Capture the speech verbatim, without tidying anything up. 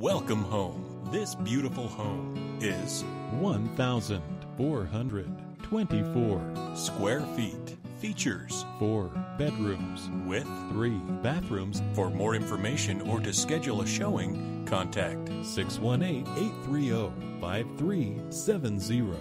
Welcome home. This beautiful home is one thousand four hundred twenty-four square feet. Features four bedrooms with three bathrooms. For more information or to schedule a showing, contact six one eight, eight three zero, five three seven zero.